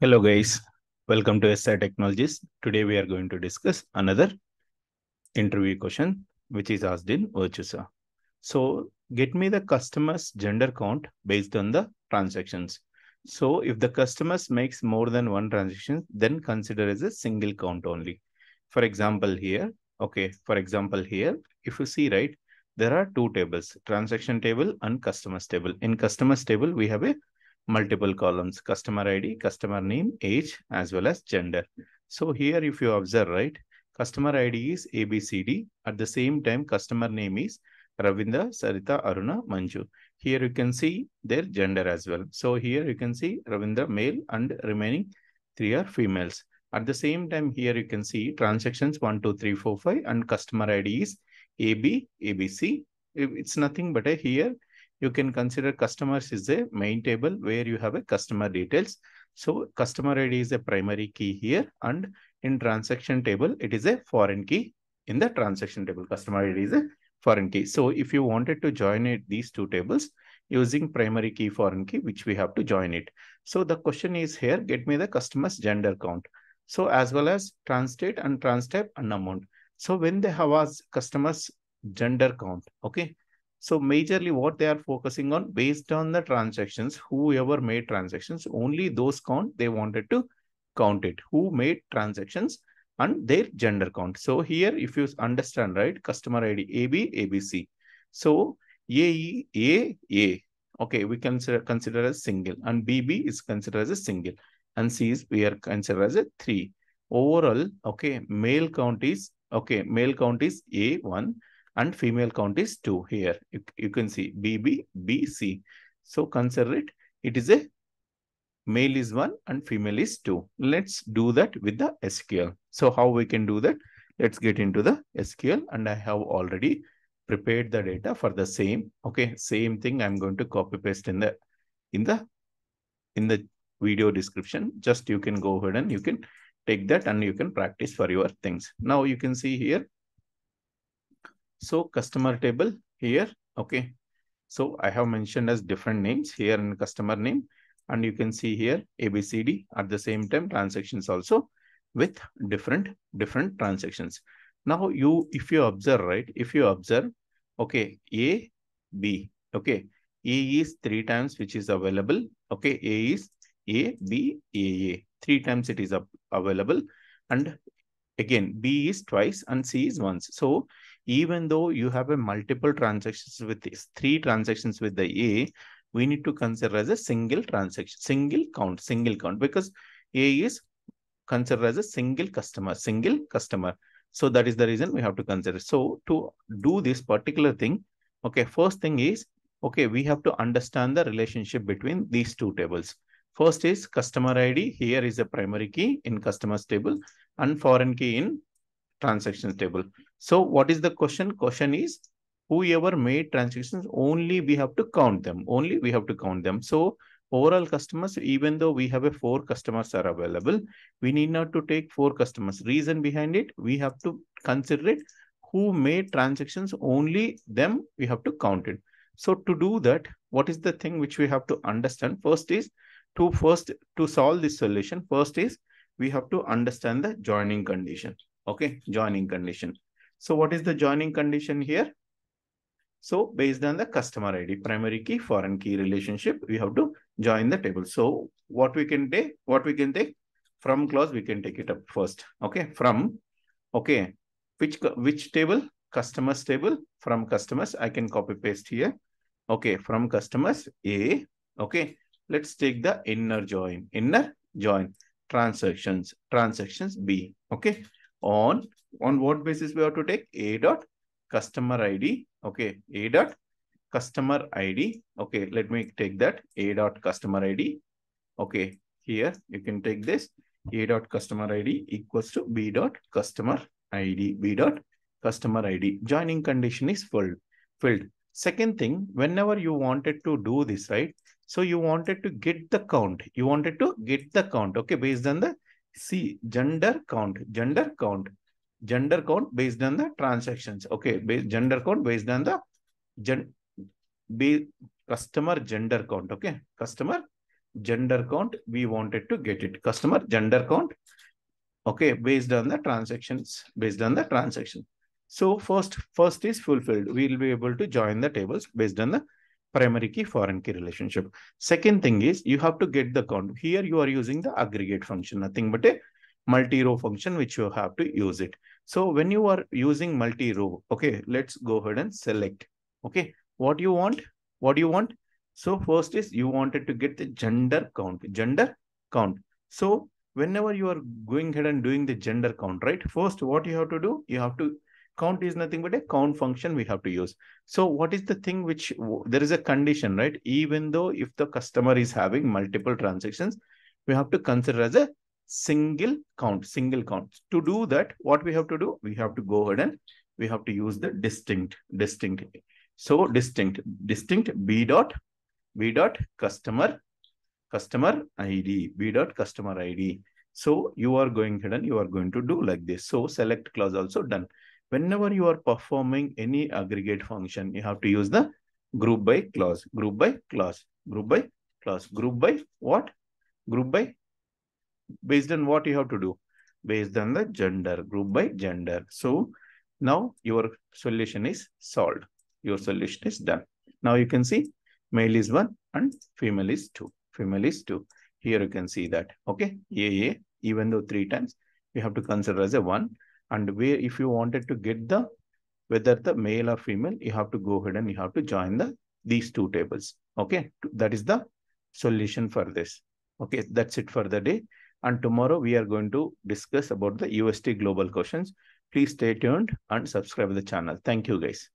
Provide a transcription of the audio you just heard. Hello guys, welcome to SR Technologies. Today we are going to discuss another interview question which is asked in Virtusa. So get me the customer's gender count based on the transactions. So if the customer makes more than one transaction, then consider as a single count only. For example here, if you see right, there are two tables, transaction table and customer's table. In customer's table, we have a multiple columns, customer ID, customer name, age, as well as gender. So here, if you observe, right, customer ID is ABCD. At the same time, customer name is Ravindra, Sarita, Aruna, Manju. Here you can see their gender as well. So here you can see Ravindra male and remaining three are females. At the same time, here you can see transactions 1, 2, 3, 4, 5 and customer ID is AB, ABC. It's nothing but here. You can consider customers is a main table where you have a customer details. So customer ID is a primary key here, and in transaction table, it is a foreign key. In the transaction table, customer ID is a foreign key. So if you wanted to join it, these two tables using primary key, foreign key, which we have to join it. So the question is here, get me the customer's gender count. So as well as trans state and trans type and amount. So when they have a customer's gender count, okay. So majorly what they are focusing on based on the transactions, whoever made transactions, only those count, they wanted to count it, who made transactions and their gender count. So here, if you understand, right, customer ID, AB, ABC. So A, okay, we consider as single, and BB is considered as a single, and C is we are considered as a three. Overall, okay, male count is A1. And female count is 2 here. You can see BB, BC. So consider it. It is a male is 1 and female is 2. Let's do that with the SQL. So how we can do that? Let's get into the SQL, and I have already prepared the data for the same. Okay, same thing. I'm going to copy paste in the video description. Just you can go ahead and you can take that and you can practice for your things. Now you can see here. So customer table here, okay. So I have mentioned as different names here in customer name, and you can see here ABCD. At the same time, transactions also with different transactions. Now if you observe, okay, A, B, okay. A is 3 times which is available. Okay, A is A, B, A. 3 times it is available, and again, B is twice and C is once. So even though you have a multiple transactions with this, 3 transactions with the A, we need to consider as a single transaction, single count, because A is considered as a single customer. So that is the reason we have to consider. So to do this particular thing, okay, first thing is, okay, we have to understand the relationship between these two tables. First is customer ID. Here is a primary key in customers table and foreign key in transactions table. So what is the question? Question is whoever made transactions, only we have to count them. So overall customers, even though we have a 4 customers are available, we need not to take 4 customers. Reason behind it, we have to consider it who made transactions, only them we have to count it. So to do that, what is the thing which we have to understand? First, to solve this solution, first is we have to understand the joining condition. Okay, joining condition. So what is the joining condition here? So based on the customer ID, primary key, foreign key relationship, we have to join the table. So what we can take from clause, we can take it up first. Okay, from, okay, which table? Customers table. From customers, I can copy paste here. Okay, from customers A. Okay, let's take the inner join. Transactions B. Okay. On what basis we have to take? A dot customer ID. Okay. A dot customer ID. Okay. Let me take that. A dot customer ID. Okay. Here you can take this. A dot customer ID equals to B dot customer ID. B dot customer ID. Joining condition is filled. Second thing, whenever you wanted to do this, right? So you wanted to get the count. Okay. Based on the C, gender count based on the transactions. Okay, gender count based on the customer gender count. Okay, customer gender count, we wanted to get it. Customer gender count, okay, based on the transactions, based on the transaction. So first is fulfilled. We will be able to join the tables based on the primary key, foreign key relationship. Second thing is you have to get the count. Here you are using the aggregate function, nothing but a multi-row function, which you have to use it. So when you are using multi-row, okay, let's go ahead and select. Okay, what you want? What do you want? So first is you wanted to get the gender count, gender count. So whenever you are going ahead and doing the gender count, right? First, what you have to do, you have to count is nothing but a count function we have to use. So what is the thing which there is a condition, right? Even though if the customer is having multiple transactions, we have to consider as a single count, single count. To do that, what we have to do, we have to go ahead and we have to use the distinct. So distinct b dot customer ID, b dot customer ID. So you are going ahead and you are going to do like this. So select clause also done. Whenever you are performing any aggregate function, you have to use the group by clause, group by what? Group by, based on what you have to do? Based on the gender, group by gender. So now your solution is solved. Your solution is done. Now you can see male is 1 and female is 2. Female is 2. Here you can see that. Okay. Yeah. Even though 3 times, you have to consider as a 1. And where if you wanted to get the whether the male or female, you have to go ahead and you have to join these two tables. Okay, that is the solution for this. Okay, that's it for the day. And tomorrow we are going to discuss about the UST global questions. Please stay tuned and subscribe to the channel. Thank you, guys.